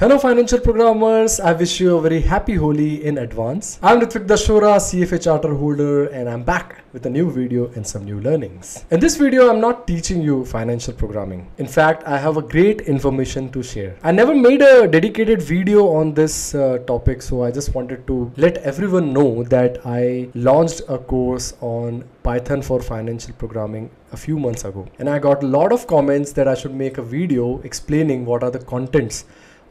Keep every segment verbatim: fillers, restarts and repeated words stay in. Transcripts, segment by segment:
Hello financial programmers, I wish you a very happy Holi in advance. I'm Ritvik Dashora, C F A charter holder, and I'm back with a new video and some new learnings. In this video, I'm not teaching you financial programming. In fact, I have a great information to share. I never made a dedicated video on this uh, topic, so I just wanted to let everyone know that I launched a course on Python for financial programming a few months ago. And I got a lot of comments that I should make a video explaining what are the contents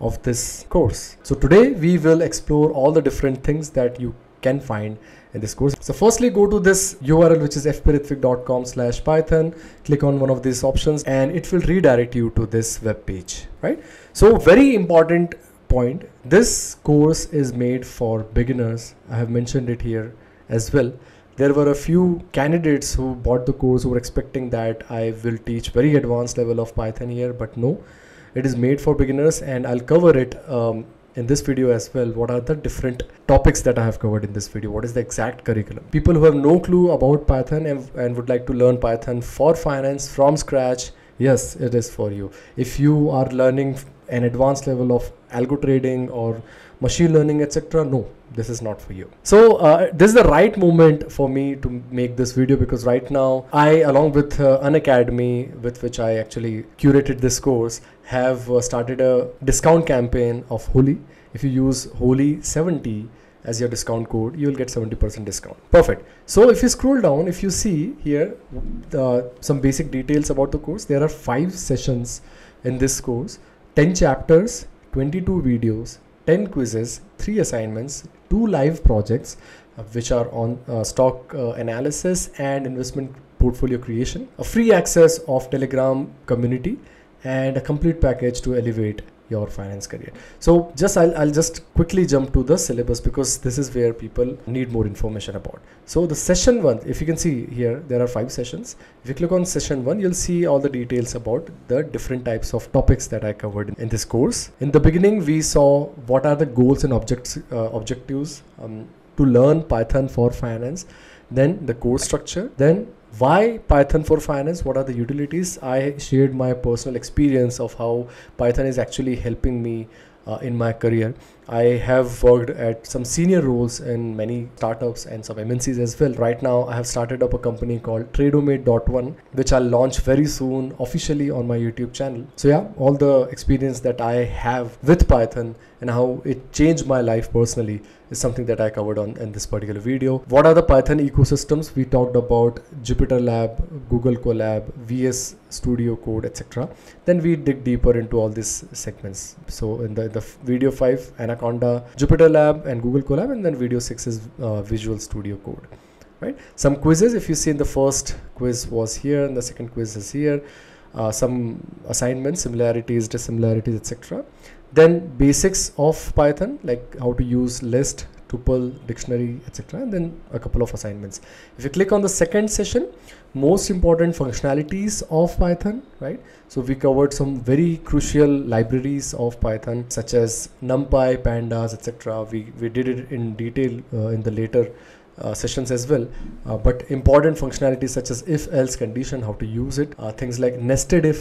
of this course. So today we will explore all the different things that you can find in this course. So firstly, go to this U R L, which is f p r i t h wick dot com slash python. Click on one of these options and it will redirect you to this web page, right? So very important point, this course is made for beginners. I have mentioned it here as well. There were a few candidates who bought the course who were expecting that I will teach very advanced level of Python here, but no. It is made for beginners, and I'll cover it um, in this video as well. What are the different topics that I have covered in this video? What is the exact curriculum? People who have no clue about Python and, and would like to learn Python for finance from scratch, yes, it is for you. If you are learning an advanced level of algo trading or machine learning, et cetera, no, this is not for you. So uh, this is the right moment for me to make this video, because right now I, along with uh, an academy with which I actually curated this course, have uh, started a discount campaign of Holi. If you use Holi seventy as your discount code, you will get seventy percent discount. Perfect. So if you scroll down, if you see here uh, some basic details about the course, there are five sessions in this course, ten chapters, twenty-two videos, ten quizzes, three assignments, two live projects, uh, which are on uh, stock uh, analysis and investment portfolio creation, a free access of Telegram community, and a complete package to elevate your finance career. So just I'll, I'll just quickly jump to the syllabus, because this is where people need more information about. So the session one, if you can see here, there are five sessions. If you click on session one, you'll see all the details about the different types of topics that I covered in, in this course. In the beginning, we saw what are the goals and objects, uh, objectives um, to learn Python for finance, then the course structure, then why Python for finance, what are the utilities. I shared my personal experience of how Python is actually helping me uh, in my career. I have worked at some senior roles in many startups and some M N Cs as well. Right now I have started up a company called TradeOMate dot one, which I'll launch very soon officially on my YouTube channel. So yeah, all the experience that I have with Python and how it changed my life personally is something that I covered on in this particular video. What are the Python ecosystems? We talked about JupyterLab, Google CoLab, Visual Studio Code, et cetera. Then we dig deeper into all these segments. So in the, the video five, and Conda, JupyterLab and Google CoLab, and then video six is uh, Visual Studio Code, right? Some quizzes, if you see, in the first quiz was here and the second quiz is here. Uh, some assignments, similarities, dissimilarities, et cetera. Then basics of Python, like how to use list, tuple, dictionary, et cetera. And then a couple of assignments. If you click on the second session, most important functionalities of Python, right? So we covered some very crucial libraries of Python, such as NumPy, pandas, et cetera. We, we did it in detail uh, in the later Uh, sessions as well, uh, but important functionalities such as if else condition, how to use it, uh, things like nested if,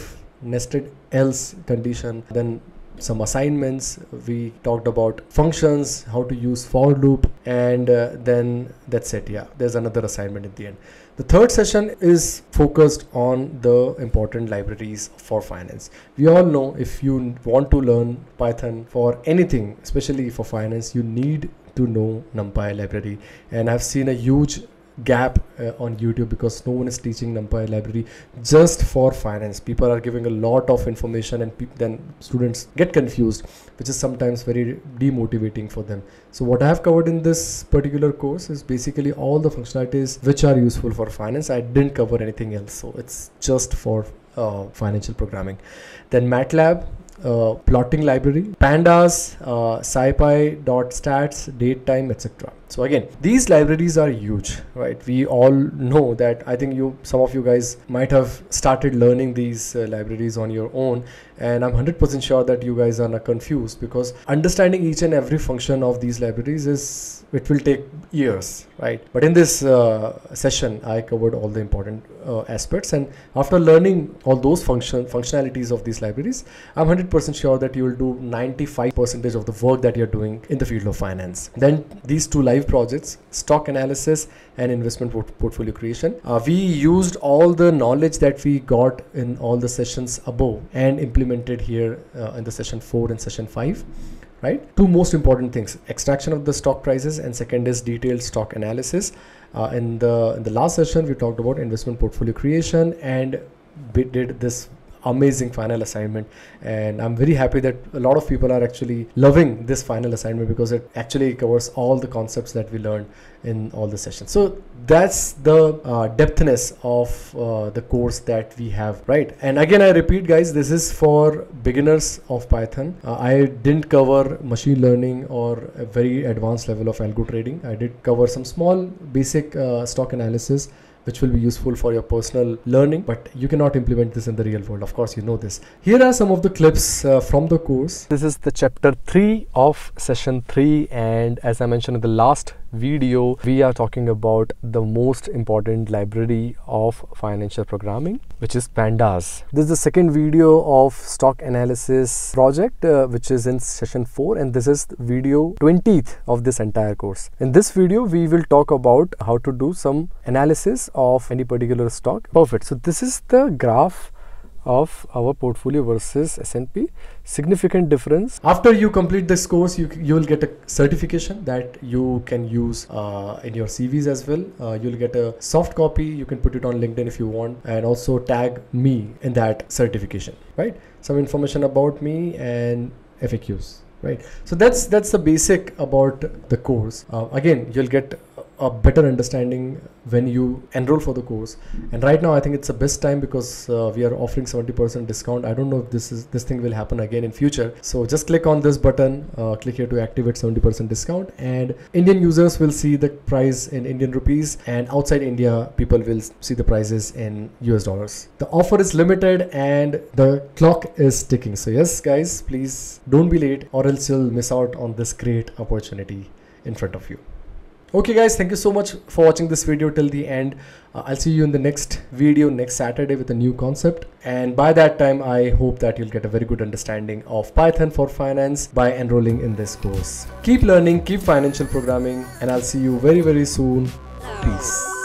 nested else condition. Then some assignments, we talked about functions, how to use for loop, and uh, then that's it. Yeah, there's another assignment at the end. The third session is focused on the important libraries for finance. We all know, if you want to learn Python for anything, especially for finance, you need to know NumPy library, and I've seen a huge gap uh, on YouTube, because no one is teaching NumPy library just for finance. People are giving a lot of information and then students get confused, which is sometimes very demotivating for them. So what I have covered in this particular course is basically all the functionalities which are useful for finance. I didn't cover anything else, so it's just for uh, financial programming. Then MATLAB, Uh, plotting library, pandas, uh, scipy dot stats, date time, et cetera. So again, these libraries are huge, right? We all know that. I think you, some of you guys might have started learning these uh, libraries on your own, and I'm one hundred percent sure that you guys are not confused, because understanding each and every function of these libraries is, it will take years, right? But in this uh, session, I covered all the important uh, aspects, and after learning all those function functionalities of these libraries, I'm one hundred percent sure that you will do ninety-five percent of the work that you're doing in the field of finance. Then these two libraries projects, stock analysis and investment port portfolio creation. Uh, we used all the knowledge that we got in all the sessions above and implemented here uh, in the session four and session five, right? Two most important things, extraction of the stock prices, and second is detailed stock analysis. Uh, in the, in the last session, we talked about investment portfolio creation, and we did this amazing final assignment, and I'm very happy that a lot of people are actually loving this final assignment, because it actually covers all the concepts that we learned in all the sessions. So that's the uh, depthness of uh, the course that we have, right? And again, I repeat, guys, this is for beginners of Python. uh, I didn't cover machine learning or a very advanced level of algo trading. I did cover some small basic uh, stock analysis, which will be useful for your personal learning, but you cannot implement this in the real world. Of course, you know this. Here are some of the clips uh, from the course. This is the chapter three of session three, and as I mentioned in the last video, we are talking about the most important library of financial programming, which is pandas. This is the second video of stock analysis project, uh, which is in session four, and this is video twentieth of this entire course. In this video, we will talk about how to do some analysis of any particular stock. Perfect. So this is the graph of our portfolio versus S and P. Significant difference. After you complete this course, you you will get a certification that you can use uh, in your C Vs as well. Uh, you'll get a soft copy. You can put it on LinkedIn if you want, and also tag me in that certification, right? Some information about me and F A Qs, right? So that's that's the basic about the course. Uh, again, you'll get a better understanding when you enroll for the course, and right now I think it's the best time, because uh, we are offering seventy percent discount. I don't know if this is this thing will happen again in future, so just click on this button, uh, click here to activate seventy percent discount, and Indian users will see the price in Indian rupees, and outside India people will see the prices in U S dollars. The offer is limited and the clock is ticking, so yes guys, please don't be late, or else you'll miss out on this great opportunity in front of you. Okay guys, thank you so much for watching this video till the end. Uh, I'll see you in the next video next Saturday with a new concept. And by that time, I hope that you'll get a very good understanding of Python for finance by enrolling in this course. Keep learning, keep financial programming, and I'll see you very, very soon. Peace.